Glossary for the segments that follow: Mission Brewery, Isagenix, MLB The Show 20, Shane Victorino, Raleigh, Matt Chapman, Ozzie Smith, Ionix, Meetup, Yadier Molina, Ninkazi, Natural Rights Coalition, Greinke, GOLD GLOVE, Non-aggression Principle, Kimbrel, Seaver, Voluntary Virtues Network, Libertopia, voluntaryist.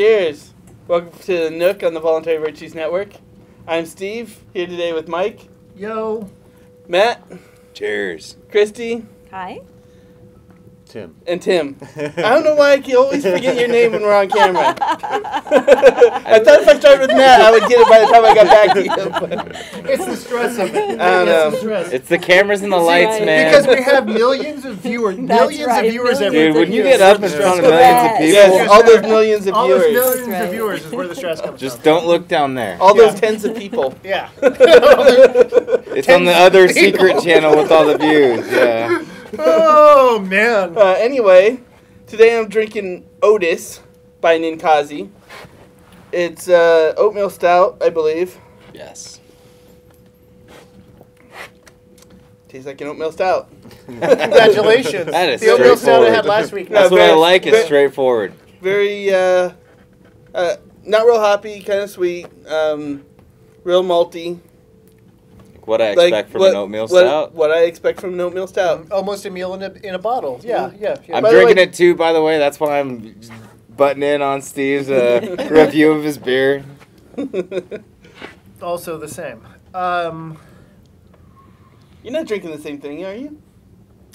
Cheers. Welcome to the Nook on the Voluntary Virtues Network. I'm Steve, here today with Mike. Yo. Matt. Cheers. Christy. Hi. Tim. And Tim. I don't know why I can always forget your name when we're on camera. I thought if I started with Matt, I would get it by the time I got back to you. It's the stress of it. I don't know. It's the cameras and the lights, right, man. Because we have millions of viewers. Millions of viewers every day. Dude, when you get up in front of millions of people. Yes, all those millions of viewers. All those millions of viewers is where the stress comes from. Just don't look down there. All those tens of people. Yeah. It's on the other secret channel with all the views. Yeah. Oh, man. Anyway, today I'm drinking Otis by Ninkazi. It's oatmeal stout, I believe. Yes. Tastes like an oatmeal stout. Congratulations. That is the oatmeal stout I had last week. That's what I like. It's straightforward. Very, not real hoppy, kind of sweet, real malty. What I expect from an oatmeal stout. What I expect from an oatmeal stout. Almost a meal in a bottle. Yeah, yeah. I'm drinking it too, by the way. That's why I'm butting in on Steve's review of his beer. Also the same. You're not drinking the same thing, are you?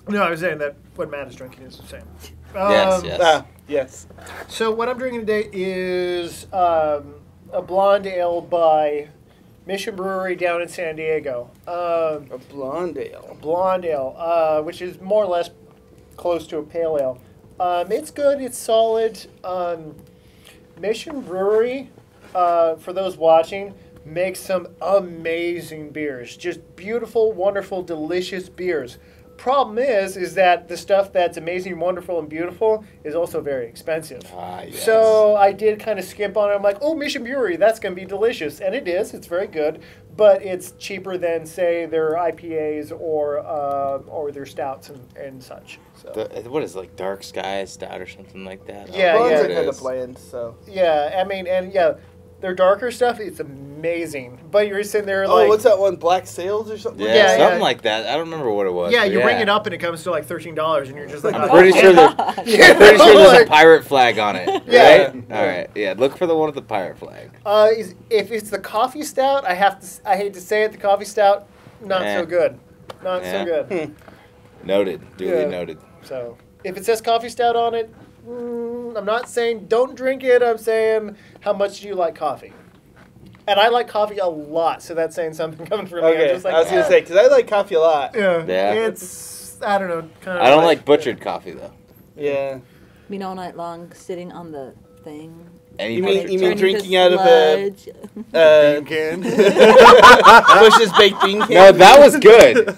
No, I was saying that what Matt is drinking is the same. Yes. So what I'm drinking today is a blonde ale by Mission Brewery down in San Diego. A blonde ale. A blonde ale, which is more or less close to a pale ale. It's good. It's solid. Mission Brewery, for those watching, makes some amazing beers. Just beautiful, wonderful, delicious beers. Problem is that the stuff that's amazing, wonderful, and beautiful is also very expensive. Yes. So I did kind of skimp on it. I'm like, oh, Mission Brewery, that's going to be delicious. And it is. It's very good. But it's cheaper than, say, their IPAs or their stouts and such. So. What is it, like Dark Sky Stout or something like that? Yeah, yeah. It kind of bland, so. Yeah, I mean, and yeah. Their darker stuff, it's amazing. But you're sitting there like... Oh, what's that one? Black Sails or something? Yeah, something like that. I don't remember what it was. Yeah, you ring it up and it comes to like $13 and you're just like... I'm pretty sure there's a pirate flag on it, right? Yeah. All right. Yeah, look for the one with the pirate flag. If it's the coffee stout, I hate to say it, the coffee stout, not so good. Not so good. Noted. Duly noted. So, if it says coffee stout on it... I'm not saying don't drink it. I'm saying how much do you like coffee? And I like coffee a lot, so that's saying something coming from me. I'm just like, I was going to say, because I like coffee a lot. Yeah. It's, I don't know. I don't like butchered coffee, though. Yeah. I mean, all night long, sitting on the thing. You mean drinking out of a bean can? Bush's baked bean can? No, that was good.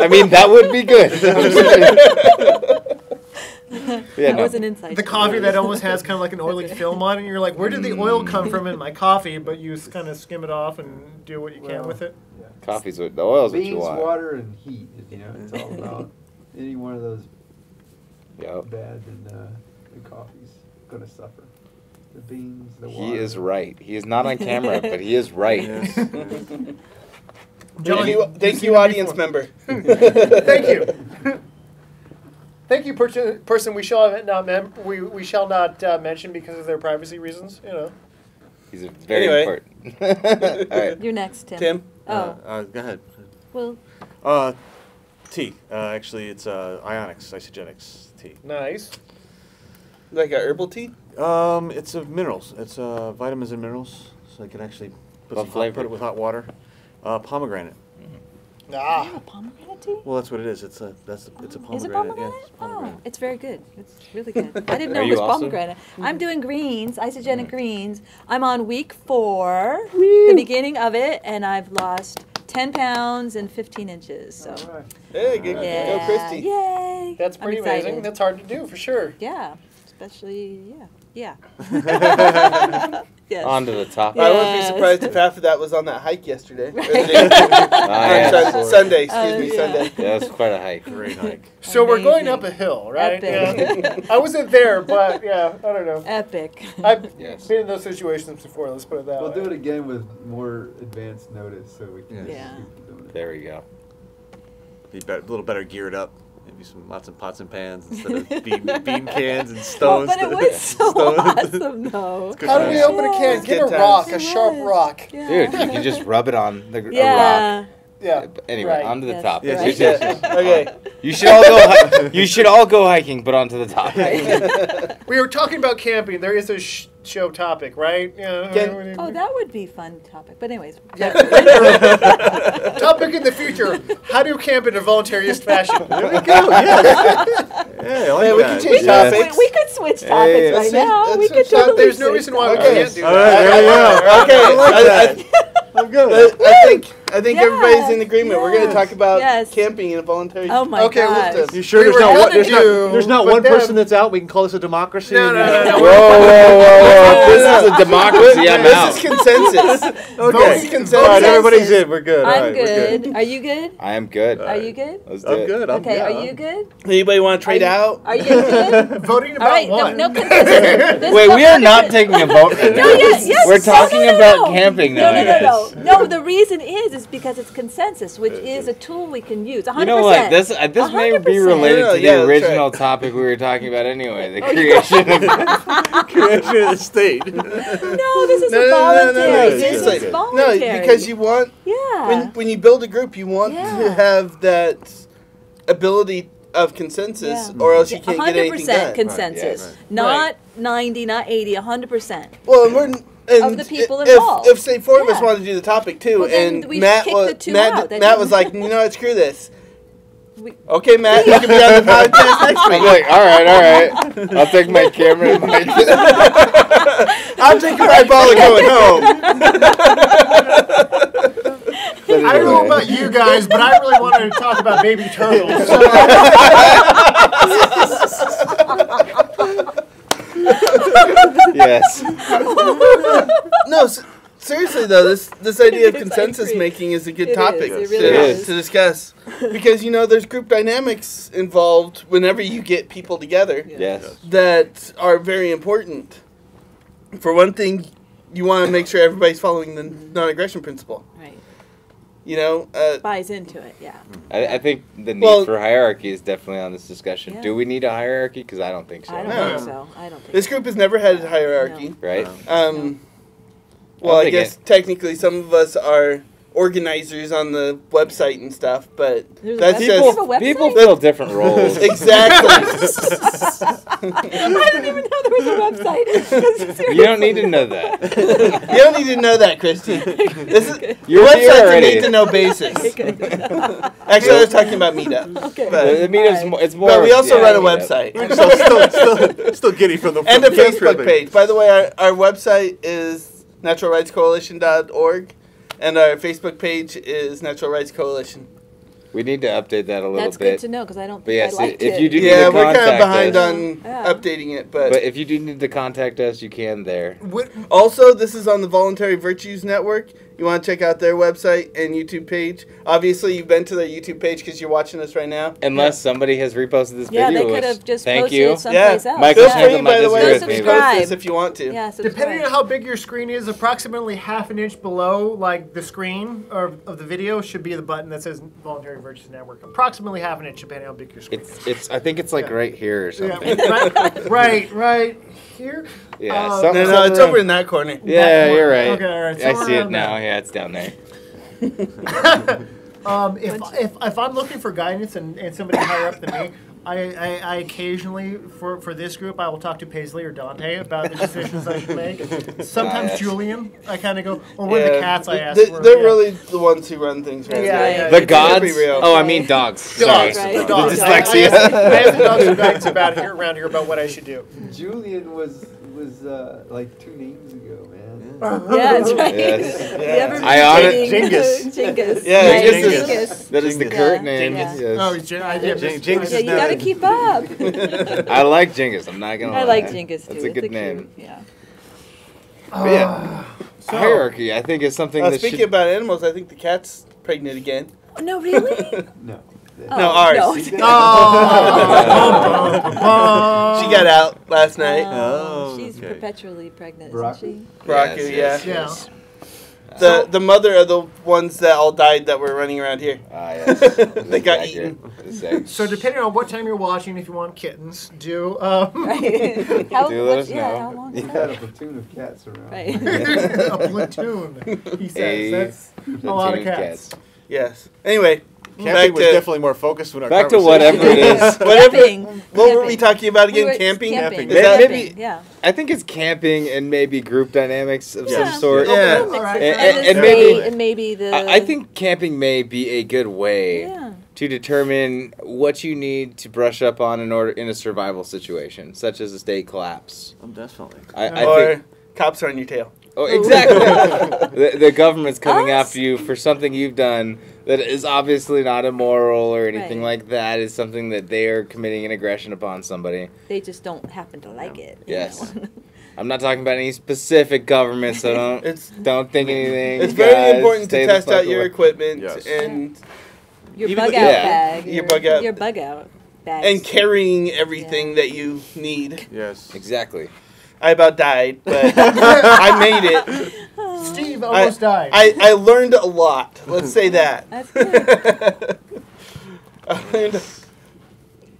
I mean, that would be good. Was an insight. The coffee that almost has kind of like an oily film on it, and you're like, where did the oil come from in my coffee? But you kind of skim it off and do what you can with it. Yeah. Coffee's what the oil's what you want. Beans, water, and heat. You know, it's all about any one of those bad, and the coffee's going to suffer. The beans, the water. He is right. He is not on camera, but he is right. Yes. Thank you, audience member. Thank you. Thank you, person we shall not mention because of their privacy reasons. You know, he's a very important. All right. You're next, Tim. Go ahead. Well. Tea. Actually, it's Ionix, Isagenix tea. Nice. Like a herbal tea? It's minerals. It's vitamins and minerals, so I can actually put it with hot water. Pomegranate. Do you have a pomegranate tea? Well, that's what it is. It's a pomegranate. Is it pomegranate? Yeah, pomegranate. Oh, it's very good. It's really good. I didn't know it was pomegranate. Mm-hmm. I'm doing greens, isogenic greens. I'm on week 4, the beginning of it, and I've lost 10 pounds and 15 inches. So. All right. Hey, good go, Christy. Yay. That's pretty amazing. That's hard to do, for sure. Yeah, especially, yeah. Yes. On to the top. Yes. I wouldn't be surprised if half of that was on that hike yesterday. Right. Sunday, Sunday. Yeah, that's quite a hike. Great hike. So we're going up a hill, right? Epic. Yeah. I wasn't there, but I don't know. Epic. I've been in those situations before, let's put it that way. We'll do it again with more advance notice so we can just keep doing it. There we go. Be a little better geared up. maybe some lots of pots and pans instead of bean cans and stones. Well, but it was so awesome, though. How do we open a can? Get a rock, a sharp rock. Yeah. Dude, you can just rub it on the rock. Yeah. Anyway, right. Onto the top. Yes, right. Okay. You should all go hiking, but onto the top. Right. We were talking about camping. There is a show topic, right? Yeah. Oh, that would be fun topic. But anyways. Yeah. Topic in the future: how do you camp in a voluntarist fashion? There we go. Yes. Yeah, we can change topics. We could switch topics right now. We could totally. There's no reason why we can't do that. There you go. Okay. I'm good. I think everybody's in agreement. Yes. We're going to talk about camping in a voluntary... Oh, my gosh. You sure there's not one person that's out? We can call this a democracy? No. Whoa. This is a democracy. I'm out. This is consensus. Okay. Consensus. All right, everybody's in. We're good. I'm good. Are you good? I am good. Right. Are you good? I'm good. Okay, are you good? Anybody want to trade out? Are you good? Voting about one. No consensus. Wait, we are not taking a vote. We're talking about camping now. No, the reason is because it's consensus, which is a tool we can use. 100%. You know what? This may be related to the original topic we were talking about anyway, the creation of the state. No, this is voluntary. This is voluntary. No, because you want... Yeah. When you build a group, you want to have that ability of consensus, or else you can't get anything done. 100% consensus. Right. Not 90, not 80, 100%. Well, and we're... And of the people involved. If say four of us wanted to do the topic too, well, and Matt was like, "No, screw this." Okay, Matt, you can be on the podcast next week. I'm like, all right. I'll take my camera and my. I'll take my ball and going home. I don't know about you guys, but I really wanted to talk about baby turtles. So. Yes. No, seriously though, this idea of consensus making is a good topic to discuss, because there's group dynamics involved whenever you get people together. Yes. That are very important. For one thing, you want to make sure everybody's following the non-aggression principle. Right. Buys into it, I think the need for hierarchy is definitely on this discussion. Yeah. Do we need a hierarchy? Because I don't think so. I don't think so. This group has never had a hierarchy. No. Right? Well, I guess technically some of us are organizers on the website and stuff, but people fill different roles. Exactly. I didn't even know there was a website. You don't need to know that. You don't need to know that, Christy. Your website need to know basis. Actually, I was talking about Meetup. Okay. The Meetup's it's more. But we also run a website. We're still giddy from the and a Facebook page. By the way, our website is naturalrightscoalition.org, and our Facebook page is Natural Rights Coalition. We need to update that a little bit. That's good to know, because I don't think I liked it. Yeah, we're kind of behind on updating it. But if you do need to contact us, you can there. Also, this is on the Voluntary Virtues Network. You want to check out their website and YouTube page. Obviously, you've been to their YouTube page because you're watching us right now. Unless somebody has reposted this video. Yeah, they could have just posted it someplace else. Michael's free, by the way. Subscribe this if you want to. Yeah, depending on how big your screen is, approximately half an inch below, the screen of the video should be the button that says Voluntary Virtues Network. Approximately half an inch, depending on how big your screen is. I think it's right here or something. Yeah. right here. Yeah, no, it's over in that corner. Yeah, you're right. Okay, all right. I see it now. Yeah, it's down there. If I'm looking for guidance and somebody higher up than me, I occasionally, for this group, I will talk to Paisley or Dante about the decisions I should make. Sometimes Julian, I kind of go, or one of the cats I ask for. They're really the ones who run things. Right? Yeah. The gods? Oh, I mean dogs. Dogs. Sorry. Right. Dogs. Dyslexia. I asked the dogs for guidance around here about what I should do. Julian was like 2 names ago, man. Yeah, that's right. Yes. Genghis. Yeah, Genghis. That is the current name. Genghis. Yes. Oh, Genghis. Yeah, you gotta keep up. I like Genghis. I'm not gonna lie. I like Genghis too. That's a good name. Yeah. So hierarchy, I think, is something. Speaking about animals, I think the cat's pregnant again. No, really? No. No, ours. No. Oh. She got out last night. She's perpetually pregnant, isn't she? Broccoli, yes. The mother of the ones that all died that were running around here. Ah, yes. They got eaten. So depending on what time you're watching, if you want kittens, do... How long you had a platoon of cats around. Right. A platoon, he says. That's a lot of cats. Yes. Anyway... Camping was definitely more focused when our back to whatever it is. Whatever. What were we talking about again? Camping. Maybe. Yeah. I think it's camping and maybe group dynamics of some sort. Yeah. And maybe the. I think camping may be a good way to determine what you need to brush up on in a survival situation, such as a state collapse. Definitely. I think cops are on your tail. Oh, exactly. The government's coming after you for something you've done that is obviously not immoral or anything like that. It's something that they are committing an aggression upon somebody. They just don't happen to like it. Yes. I'm not talking about any specific government, so don't think anything. It's very important to test out your equipment and your bug out bag. Your bug out bag. And carrying everything that you need. Yes. Exactly. I about died, but I made it. Steve almost died. I learned a lot. Let's say that. That's good.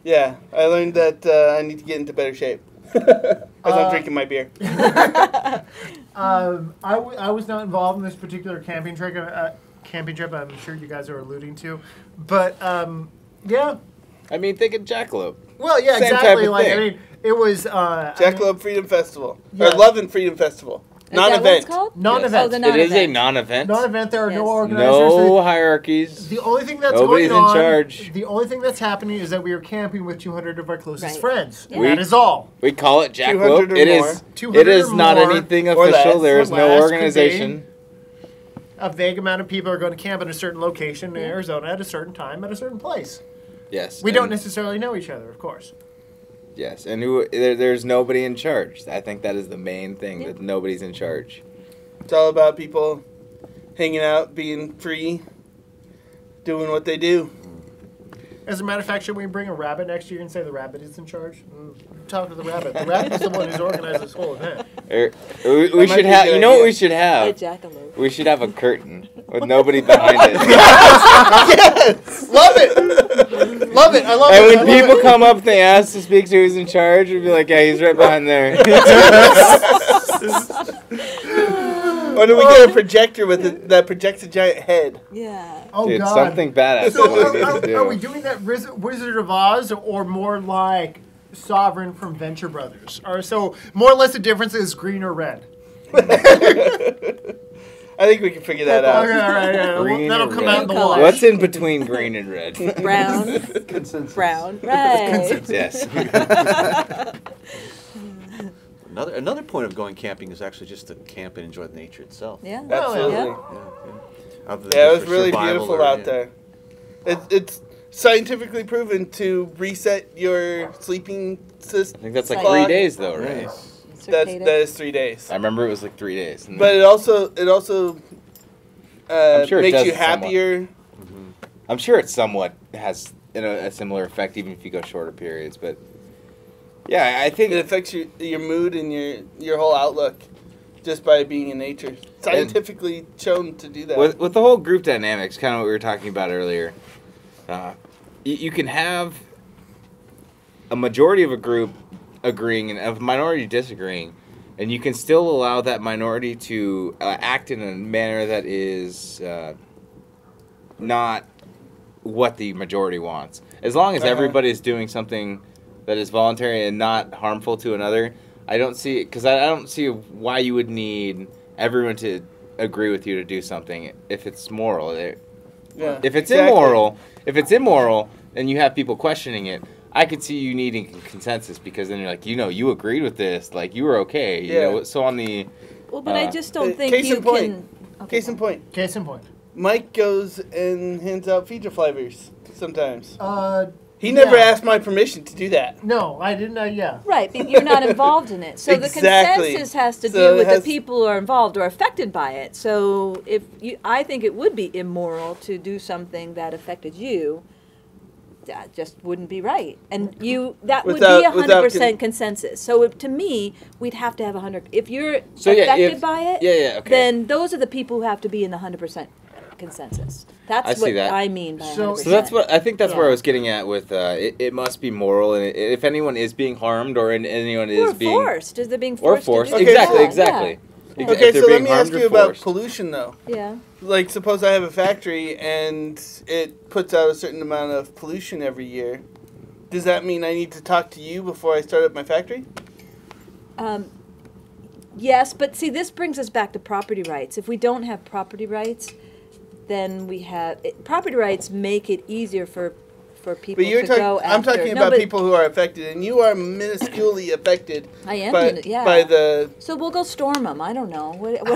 I learned that I need to get into better shape as I'm drinking my beer. I was not involved in this particular camping trip. I'm sure you guys are alluding to, but yeah. I mean, think of Jackalope. Well, yeah, same exactly. Like thing. I mean. It was Jackalope Freedom Festival. Yeah. Or Love and Freedom Festival. Non-event. Non-event. Yes. Oh, non-event. It is a non-event. Non-event. There are no organizers. No hierarchies. The only thing that's Nobody's in charge. The only thing that's happening is that we are camping with 200 of our closest friends. Yeah. That is all. We call it Jackalope. It is not anything official. There is no organization. A vague amount of people are going to camp at a certain location in Arizona at a certain time at a certain place. Yes. We don't necessarily know each other, of course. Yes, and there's nobody in charge. I think that is the main thing, that nobody's in charge. It's all about people hanging out, being free, doing what they do. As a matter of fact, should we bring a rabbit next year and say the rabbit is in charge? Talk to the rabbit. The rabbit is the one who's organized this whole event. We should have. You know what we should have? We should have a curtain with nobody behind it. Yes, love it, love it. I love it. And when people come up, they ask to speak to who's in charge. We'd be like, yeah, he's right behind there. Or do we get a projector with that projects a giant head? Yeah. Oh, dude, God. Something badass. So are we doing that Wizard of Oz or more like Sovereign from Venture Brothers? Or so more or less the difference is green or red. I think we can figure that out. Okay, all right, yeah. That'll come out in the wash. What's in between green and red? Brown. Consensus. Brown. Right. Consensus. Yes. Another point of going camping is actually just to camp and enjoy the nature itself. Yeah, absolutely. Yeah, it was really beautiful out there. It's scientifically proven to reset your sleeping system. I think that's like 3 days, though, right? That is 3 days. I remember it was like 3 days. But it also makes you happier. Mm-hmm. I'm sure it somewhat has a similar effect, even if you go shorter periods, but. Yeah, I think it affects your mood and your whole outlook just by being in nature. Scientifically shown to do that. With the whole group dynamics, kind of what we were talking about earlier, you can have a majority of a group agreeing and a minority disagreeing, and you can still allow that minority to act in a manner that is not what the majority wants. As long as everybody's doing something that is voluntary and not harmful to another, I don't see why you would need everyone to agree with you to do something if it's moral. Yeah, if it's immoral, and you have people questioning it, I could see you needing consensus because then you're like, you agreed with this, like you were okay, So on the but I just don't think you can. Okay, case in point. Mike goes and hands out feature flyers sometimes. He never asked my permission to do that. No, I didn't. Yeah. Right, but you're not involved in it. So exactly. The consensus has to do with the people who are involved or affected by it. So I think it would be immoral to do something that affected you that just wouldn't be right. And you, that would be 100% consensus. So if, to me, we'd have to have 100. If you're affected by it, then those are the people who have to be in the 100% consensus. That's what I mean by 100%. So that's what I think. That's where I was getting at with it must be moral, and if anyone is being harmed or anyone is being forced, to do exactly. Yeah. Okay, so let me ask you about pollution, though. Yeah. Like, suppose I have a factory and it puts out a certain amount of pollution every year. Does that mean I need to talk to you before I start up my factory? Yes, but see, this brings us back to property rights. If we don't have property rights, then we have property rights make it easier for people to go after. I'm talking about people who are affected, and you are minusculely affected. I am, by the. So we'll go storm them. I don't know. What No.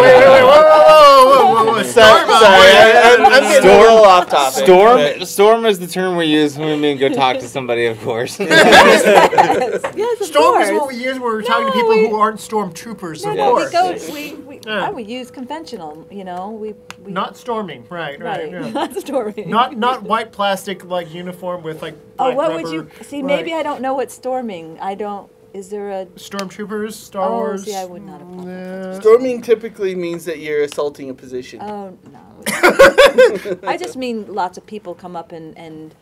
Wait, whoa. Sorry, I'm getting a little off topic. Storm is the term we use when we mean go talk to somebody, of course. Yes, of storm course. Is what we use when we're talking to people who aren't stormtroopers, of course. We use conventional, you know. We not storming, right. Yeah. Not storming. Not white plastic like uniform with like rubber. Would you see? Right. Maybe I don't know what storming. I don't. Is there a stormtroopers? Star Wars. See, I would not have. Storming typically means that you're assaulting a position. Oh no! I just mean lots of people come up and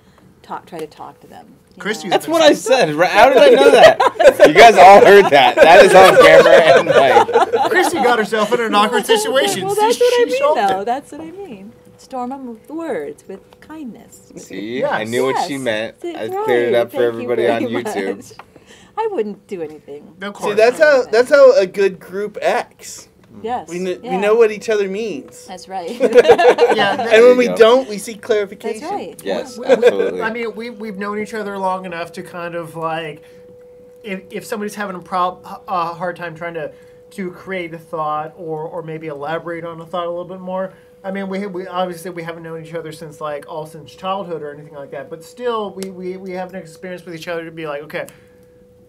talk, try to talk to them. That's what I said. How did I know that? You guys all heard that. That is on camera. And like, Chrissy got herself in an awkward situation. Well, that's what I mean, though. That's what I mean. Storm them with words, with kindness. See, yes. I knew what she meant. I cleared it up for everybody on YouTube. I wouldn't do anything. Of course. See, that's how a good group acts. Yes. We know what each other means. That's right. And when we don't, we seek clarification. That's right. Yes, absolutely. I mean, we've known each other long enough to kind of like, if somebody's having a hard time trying to create a thought or maybe elaborate on a thought a little bit more. I mean, we obviously we haven't known each other since like since childhood or anything like that. But still, we have an experience with each other to be like, okay,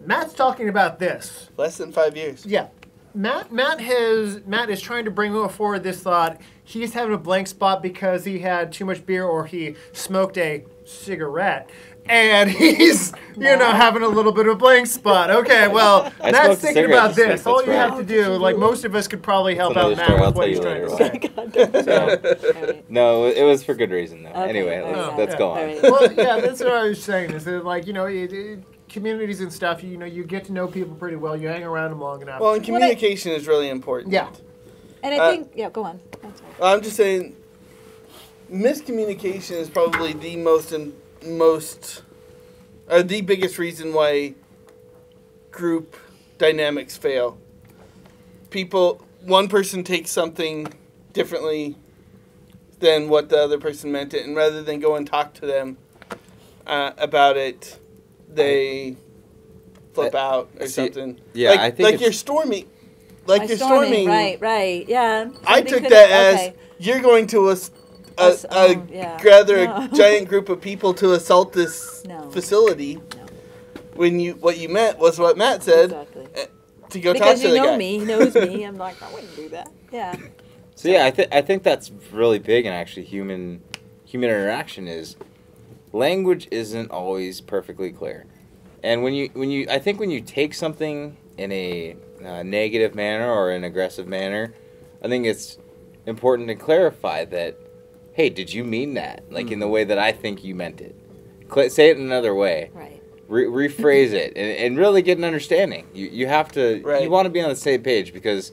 Matt's talking about this. Less than 5 years. Yeah, Matt is trying to bring forward this thought. He's having a blank spot because he had too much beer or he smoked a cigarette. And he's, having a little bit of a blank spot. Okay, well, Matt's thinking about this. All you have to do, like most of us could probably help out Matt with what he's trying to say. No, it was for good reason, though. Okay, anyway, let's go on. Right. Well, yeah, that's what I was saying. Is that, like, communities and stuff, you get to know people pretty well. You hang around them long enough. Well, and communication is really important. Yeah. And I think, go on. I'm just saying, miscommunication is probably the the biggest reason why group dynamics fail. One person takes something differently than what the other person meant it, and rather than go and talk to them about it, they flip out or something. Yeah, I think like you're storming. Like you're storming. Right, yeah. I took that as you're going to gather a giant group of people to assault this facility. When what you meant was what Matt said. Exactly. To go talk to the guy. Because he knows me. I'm like, I wouldn't do that. Yeah. So yeah, I think that's really big, and actually human interaction is language isn't always perfectly clear, and when you take something in a negative manner or an aggressive manner, I think it's important to clarify that. Hey, did you mean that? Like in the way that I think you meant it. Say it another way. Right. Rephrase it and really get an understanding. You have to. Right. You want to be on the same page because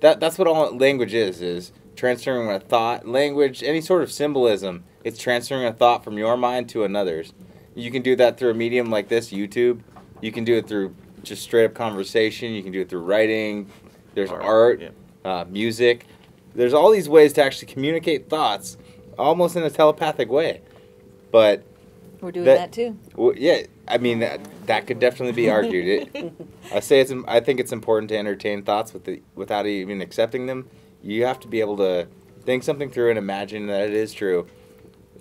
that's what all language is transferring a thought, language, any sort of symbolism. It's transferring a thought from your mind to another's. You can do that through a medium like this, YouTube. You can do it through just straight up conversation. You can do it through writing. There's art, music. There's all these ways to actually communicate thoughts almost in a telepathic way. But we're doing that too. Well, yeah, I mean, that could definitely be argued. I think it's important to entertain thoughts without even accepting them. You have to be able to think something through and imagine that it is true,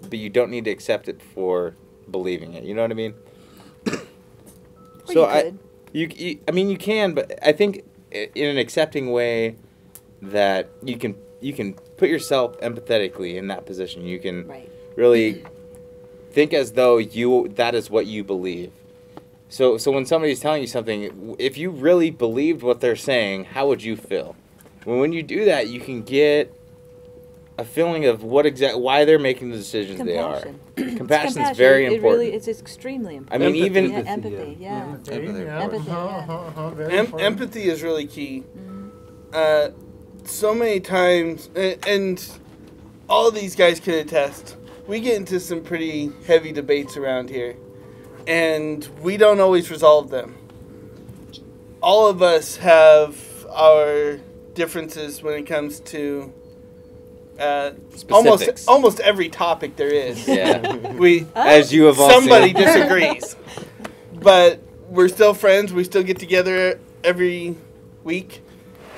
but you don't need to accept it for believing it. You know what I mean? I mean, you can, but I think in an accepting way that you can put yourself empathetically in that position. You can really Think as though that is what you believe. So when somebody's telling you something, if you really believed what they're saying, how would you feel? When you do that, you can get a feeling of why they're making the decisions they are. Compassion is very important. It really is extremely important. I mean, even empathy, yeah. Empathy is really key. Mm. So many times, and all these guys can attest, we get into some pretty heavy debates around here, and we don't always resolve them. All of us have our differences when it comes to almost every topic there is. Yeah. As you have all seen. Somebody disagrees. But we're still friends. We still get together every week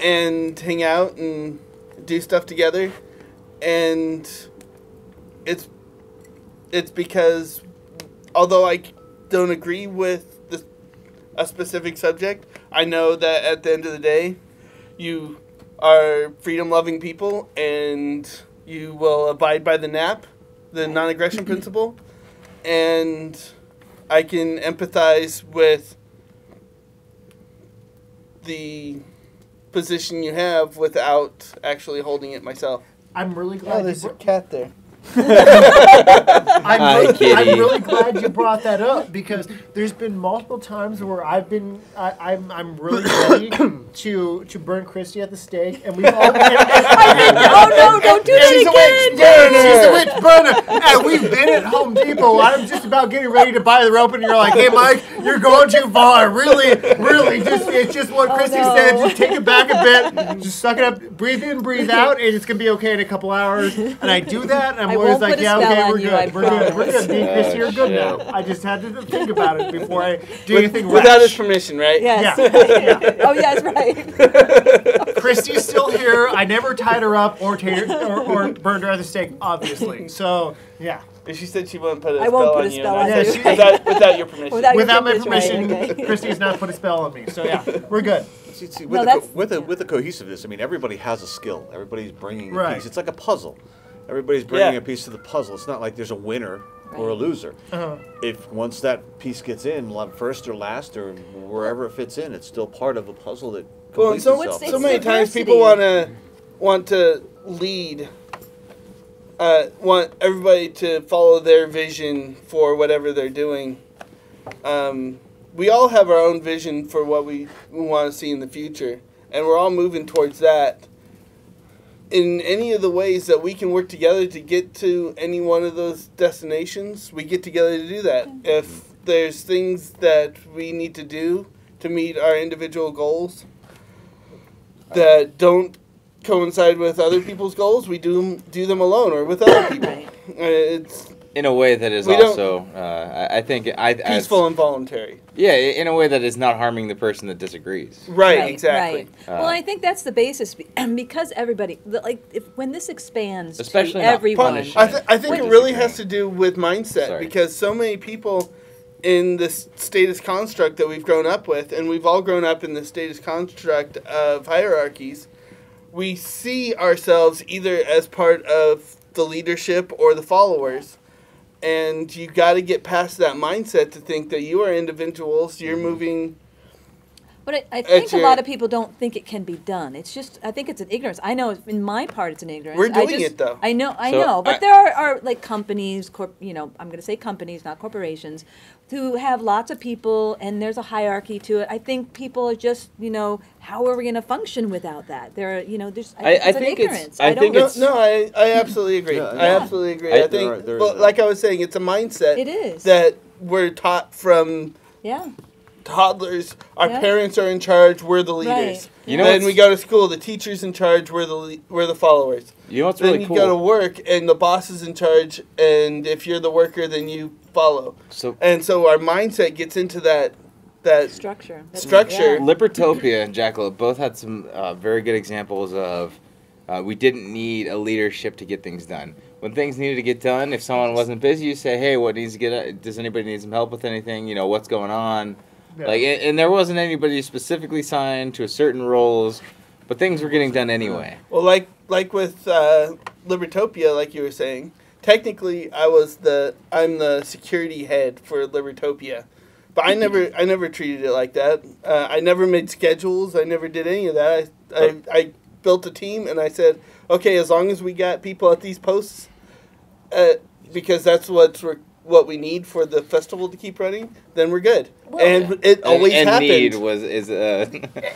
and hang out and do stuff together. And it's because although I don't agree with a specific subject, I know that at the end of the day, you are freedom-loving people, and you will abide by the NAP, the Non-aggression Principle, and I can empathize with the position you have without actually holding it myself. I'm really glad. Oh, there's a cat there. I'm really glad you brought that up, because there's been multiple times where I'm really ready to burn Christy at the stake, and we've all been, oh no, don't do that again. She's a witch burner, and we've been at Home Depot. I'm just about getting ready to buy the rope, and you're like, hey Mike, you're going too far. Really, it's just what Christy said. Just take it back a bit, just suck it up, breathe in, breathe out, and it's gonna be okay in a couple hours. And I do that, and I'm always like, yeah, okay, we're good. We're good. This year, good now. I just had to think about it before I do anything without his permission, right? Yes. Yeah. Yeah. Oh, yes, right. Christy's still here. I never tied her up or burned her at the stake, obviously. So, yeah. She said she wouldn't put a spell on you. I won't put a spell on you. Without your permission. Without my permission, right, okay. Christy's not put a spell on me. So, yeah, we're good. See, with the cohesiveness, I mean, everybody has a skill. Everybody's bringing a piece. It's like a puzzle. Everybody's bringing a piece to the puzzle. It's not like there's a winner or a loser. Uh-huh. If once that piece gets in, first or last or wherever it fits in, it's still part of a puzzle that completes itself. So many times people want to lead, want everybody to follow their vision for whatever they're doing. We all have our own vision for what we want to see in the future, and we're all moving towards that. In any of the ways that we can work together to get to any one of those destinations, we get together to do that. If there's things that we need to do to meet our individual goals that don't coincide with other people's goals, we do them alone or with other people. It's in a way that is also, I think, peaceful and voluntary. Yeah, in a way that is not harming the person that disagrees. Right, exactly. Right. Well, I think that's the basis, because everybody, when this expands especially to everyone. I think it really has to do with mindset, because so many people in this status construct that we've grown up with, and we've all grown up in the status construct of hierarchies, we see ourselves either as part of the leadership or the followers. And you got to get past that mindset to think that you are individuals. You're moving. But I think a lot of people don't think it can be done. It's just, I think it's an ignorance. I know in my part it's an ignorance. We're doing it though. I know. But there are like companies, I'm going to say companies, not corporations, who have lots of people, and there's a hierarchy to it. I think people are just, how are we going to function without that? There are, there's ignorance. I absolutely agree. Yeah. I absolutely agree. I think, like I was saying, it's a mindset. It is. That we're taught from toddlers. Our parents are in charge. We're the leaders. Right. Then we go to school. The teacher's in charge. We're the followers. What's really cool? Then you go to work, and the boss is in charge. And if you're the worker, then you follow. So our mindset gets into that structure. Libertopia and Jackalope both had some very good examples of we didn't need a leadership to get things done. When things needed to get done, if someone wasn't busy, you say, hey, what needs to get? Does anybody need some help with anything? What's going on? Yeah. And there wasn't anybody specifically signed to a certain roles, but things were getting done anyway. Well, like with Libertopia, like you were saying, technically I'm the security head for Libertopia, but I never treated it like that. I never made schedules. I never did any of that. I built a team, and I said, okay, as long as we got people at these posts, because that's what we need for the festival to keep running, then we're good. Well, and it always happened. And need was is but I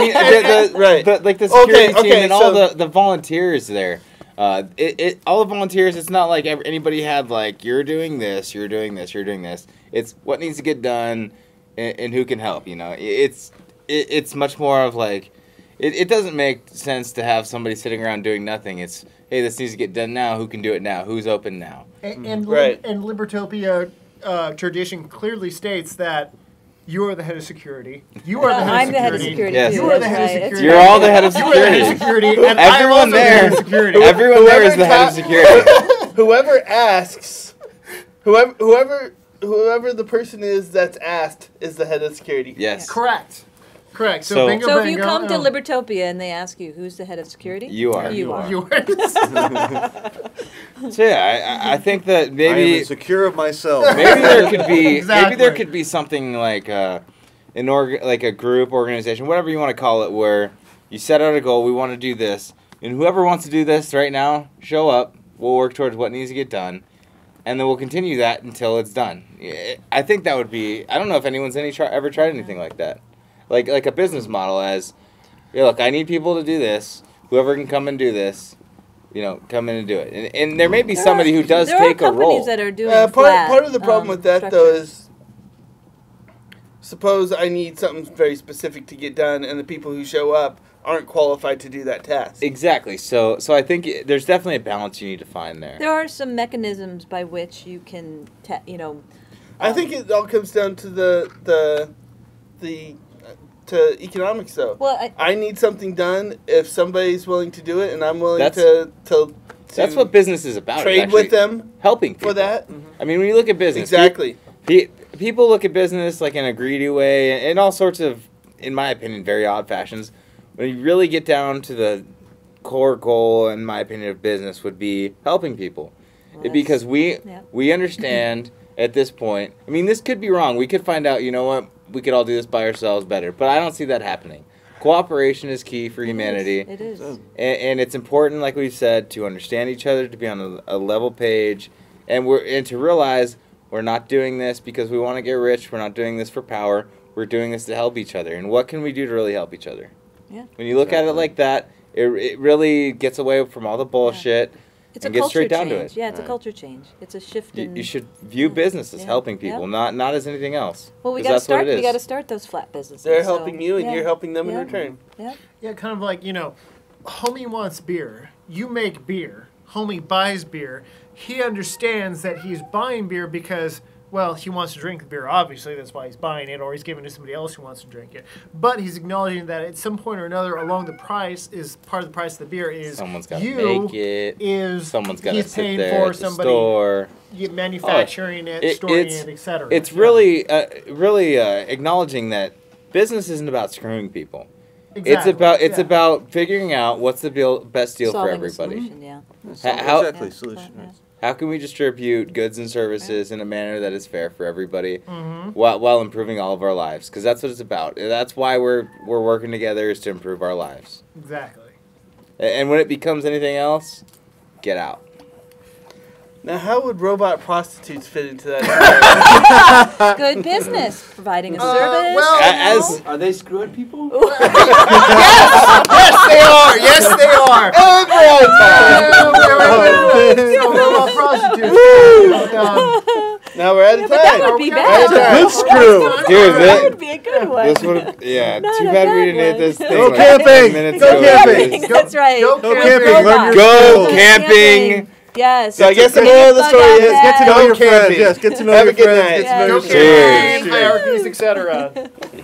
mean the right, but like the security team and so all the volunteers there. All the volunteers. It's not like anybody had like you're doing this, you're doing this, you're doing this. It's what needs to get done, and who can help. You know, it's much more of like. It doesn't make sense to have somebody sitting around doing nothing. It's, hey, this needs to get done now. Who can do it now? Who's open now? And Libertopia tradition clearly states that you are the head of security. You are the head of security. I'm the head of security. Yes. You are the head of security. You're all the head of security. You are the head of security. And everyone there. The security. Everyone there is the head of security. Whoever asks, whoever the person is that's asked is the head of security. Yes. Correct. Correct. So, bingo, if you come to Libertopia and they ask you who's the head of security, you are. So yeah, I think that maybe I am insecure of myself. Maybe there could be something like a group organization, whatever you want to call it, where you set out a goal. We want to do this, and whoever wants to do this right now, show up. We'll work towards what needs to get done. And then we'll continue that until it's done. I think that would be. I don't know if anyone's ever tried anything like that. Like a business model as, yeah, look, I need people to do this. Whoever can come and do this, you know, come in and do it. And there may be somebody who does take a role. There are companies that are doing part of the problem with that, structure. Though, is suppose I need something very specific to get done, and the people who show up aren't qualified to do that task. Exactly. So I think there's definitely a balance you need to find there. There are some mechanisms by which you can, I think it all comes down to the to economics, though. Well, I need something done if somebody's willing to do it, and I'm willing to that's what business is about. Trade with them, helping people. For that. Mm-hmm. I mean, when you look at business, exactly. People look at business like in a greedy way, and all sorts of, in my opinion, very odd fashions. When you really get down to the core goal, in my opinion, of business would be helping people, because we understand at this point. I mean, this could be wrong. We could find out. You know what? We could all do this by ourselves better, but I don't see that happening. Cooperation is key for humanity. It is. And it's important, like we've said, to understand each other, to be on a level page, and to realize we're not doing this because we want to get rich. We're not doing this for power. We're doing this to help each other. And what can we do to really help each other? Yeah. When you look at it like that, it really gets away from all the bullshit. Yeah. It's and a get culture straight down change. To it. Yeah, it's a culture change. It's a shift in... You should view business as helping people, not as anything else. Well, we got to start. We got to start those flat businesses. They're helping you, and you're helping them in return. Yeah. Yeah, kind of like, homie wants beer. You make beer. Homie buys beer. He understands that he's buying beer because, well, he wants to drink the beer. Obviously, that's why he's buying it, or he's giving it to somebody else who wants to drink it. But he's acknowledging that at some point or another, along the price is part of the price of the beer is someone's got to make it. Someone's got to sit there at the store, manufacturing it, storing it, etc. It's really acknowledging that business isn't about screwing people. Exactly. It's about figuring out what's the best deal for everybody. Solution, solution. Yeah. How can we distribute goods and services in a manner that is fair for everybody, while improving all of our lives? Because that's what it's about. That's why we're working together, is to improve our lives. Exactly. And when it becomes anything else, get out. Now, how would robot prostitutes fit into that? Good business, providing a service. Are they screwing people? Yes, they are. Every time. Robot prostitutes. Now we're out of time. That would be bad. Good screw. Here's it. That would be a good one. This one, too bad we didn't hit this thing. Go camping. Go camping. That's right. Go camping. Yes. So I guess the moral of the story is get to know your friends. Yes, get to know your friends. Get to know your friends. Cheers. Hierarchies, etc.